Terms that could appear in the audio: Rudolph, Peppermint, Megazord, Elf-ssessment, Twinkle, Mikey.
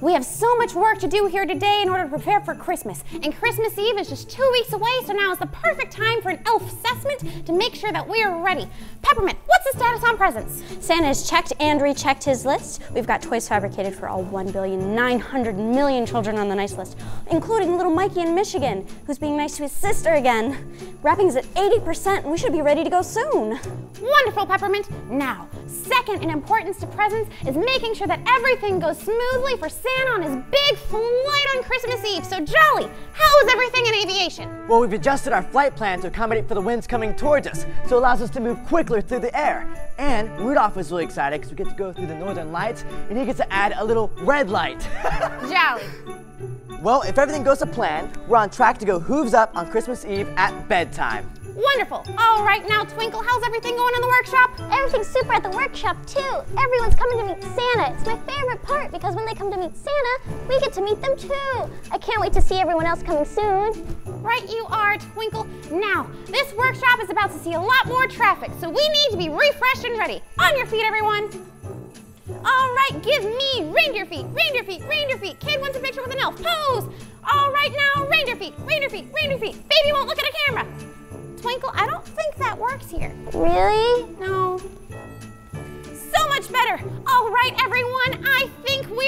We have so much work to do here today in order to prepare for Christmas. And Christmas Eve is just 2 weeks away, so now is the perfect time for an elf assessment to make sure that we are ready. Peppermint, what's the status on presents? Santa has checked and rechecked his list. We've got toys fabricated for all 1,900,000,000 children on the nice list, including little Mikey in Michigan, who's being nice to his sister again. Wrapping's at 80%, and we should be ready to go soon. Wonderful, Peppermint. Now, second in importance to presents is making sure that everything goes smoothly for Santa on his big flight on Christmas Eve. So Jolly, how is everything in aviation? Well, we've adjusted our flight plan to accommodate for the winds coming towards us, so it allows us to move quickly through the air. And Rudolph was really excited because we get to go through the northern lights, and he gets to add a little red light. Jolly. Well, if everything goes to plan, we're on track to go hooves up on Christmas Eve at bedtime. Wonderful. All right, now Twinkle, how's everything going in the workshop? Everything's super at the workshop too. Everyone's coming to meet Santa. It's my favorite part because when they come to meet Santa, we get to meet them too. I can't wait to see everyone else coming soon. Right you are, Twinkle. Now, this workshop is about to see a lot more traffic, so we need to be refreshed and ready. On your feet, everyone. All right, give me reindeer feet, reindeer feet, reindeer feet. Kid wants a picture with an elf. Pose. All right, now reindeer feet, reindeer feet, reindeer feet. Baby won't look at a camera. Twinkle, I don't think that works here. Really? No. So much better. All right, everyone, I think we